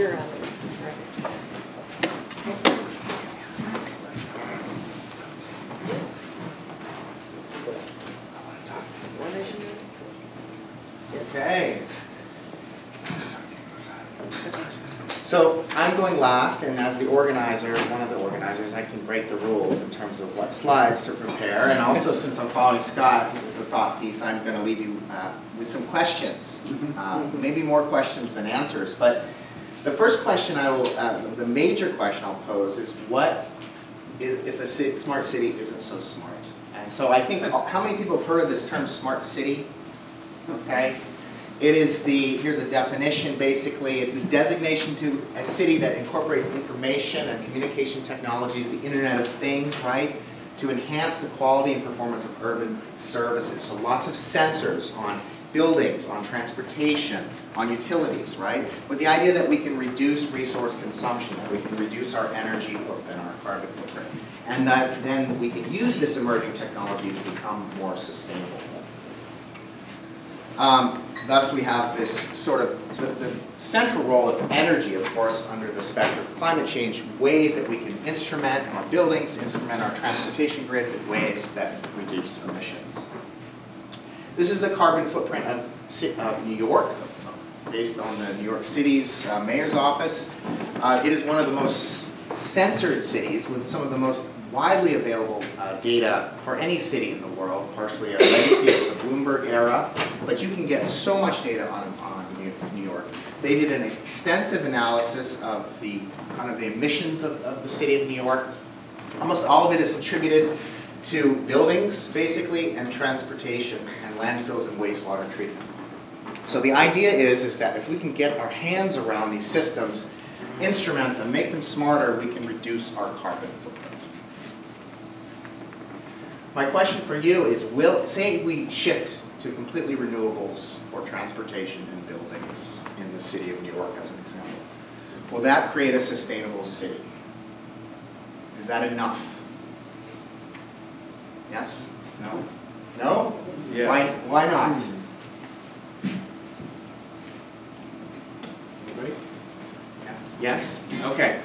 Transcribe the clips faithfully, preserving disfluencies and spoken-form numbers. you're on the list forever. Okay. So I'm going last, and as the organizer, one of the organizers, I can break the rules in terms of what slides to prepare. And also, since I'm following Scott, who was a thought piece, I'm going to leave you uh, with some questions, uh, maybe more questions than answers. But the first question I will, uh, the major question I'll pose is, what if a smart city isn't so smart? And so I think, how many people have heard of this term smart city? Okay. It is the, here's a definition basically, it's a designation to a city that incorporates information and communication technologies, the Internet of Things, right, to enhance the quality and performance of urban services. So lots of sensors on buildings, on transportation, on utilities, right, with the idea that we can reduce resource consumption, that we can reduce our energy footprint, our carbon footprint, and that then we can use this emerging technology to become more sustainable. Um, Thus, we have this sort of the, the central role of energy, of course, under the specter of climate change, ways that we can instrument our buildings, instrument our transportation grids in ways that reduce emissions. This is the carbon footprint of, of New York, based on the New York City's uh, mayor's office. Uh, it is one of the most censored cities with some of the most widely available uh, data for any city in the world, partially a legacy of the Bloomberg era, but you can get so much data on, on New York. They did an extensive analysis of the kind of the emissions of, of the city of New York. Almost all of it is attributed to buildings, basically, and transportation, and landfills and wastewater treatment. So the idea is, is that if we can get our hands around these systems, instrument them, make them smarter, we can reduce our carbon footprint. My question for you is, will, say we shift to completely renewables for transportation and buildings in the city of New York as an example, will that create a sustainable city? Is that enough? Yes? No? No? Yes. Why, why not? Anybody? Yes. Yes? Okay.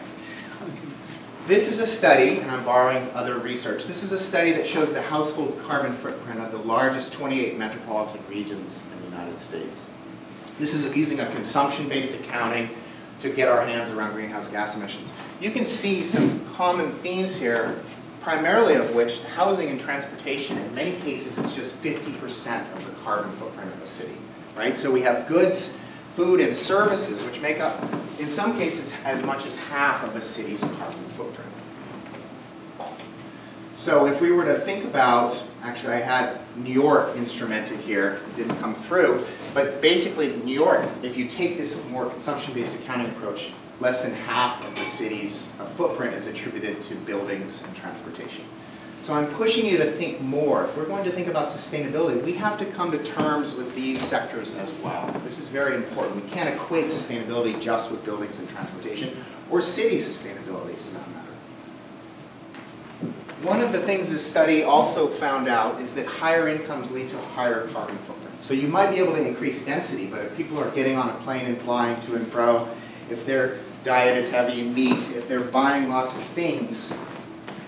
This is a study, and I'm borrowing other research, this is a study that shows the household carbon footprint of the largest twenty-eight metropolitan regions in the United States. This is using a consumption-based accounting to get our hands around greenhouse gas emissions. You can see some common themes here, primarily of which housing and transportation in many cases is just fifty percent of the carbon footprint of a city, right? So we have goods, food, and services, which make up, in some cases, as much as half of a city's carbon footprint. So if we were to think about, actually I had New York instrumented here, it didn't come through, but basically New York, if you take this more consumption-based accounting approach, less than half of the city's footprint is attributed to buildings and transportation. So I'm pushing you to think more. If we're going to think about sustainability, we have to come to terms with these sectors as well. This is very important. We can't equate sustainability just with buildings and transportation, or city sustainability for that matter. One of the things this study also found out is that higher incomes lead to higher carbon footprints. So you might be able to increase density, but if people are getting on a plane and flying to and fro, if their diet is heavy in meat, if they're buying lots of things,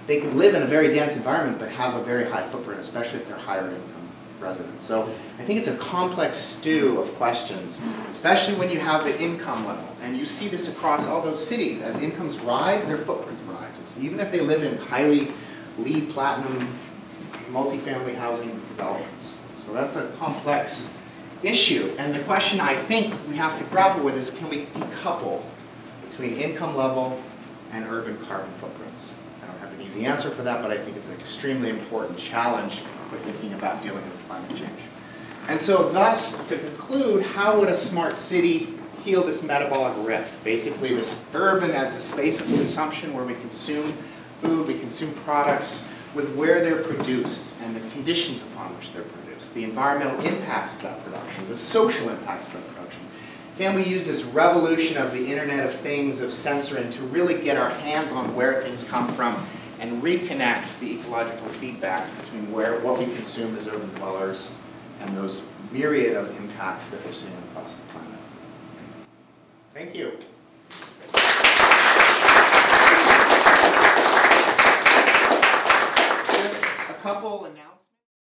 they can live in a very dense environment but have a very high footprint, especially if they're higher income residents. So I think it's a complex stew of questions, especially when you have the income level. And you see this across all those cities. As incomes rise, their footprint rises. Even if they live in highly LEED platinum multifamily housing developments. So that's a complex issue. And the question I think we have to grapple with is, can we decouple between income level and urban carbon footprints? Easy answer for that, but I think it's an extremely important challenge for thinking about dealing with climate change. And so thus, to conclude, how would a smart city heal this metabolic rift? Basically, this urban as the space of consumption where we consume food, we consume products, with where they're produced and the conditions upon which they're produced, the environmental impacts of that production, the social impacts of that production. Can we use this revolution of the Internet of Things, of sensoring, to really get our hands on where things come from and reconnect the ecological feedbacks between where what we consume as urban dwellers and those myriad of impacts that we're seeing across the planet. Thank you.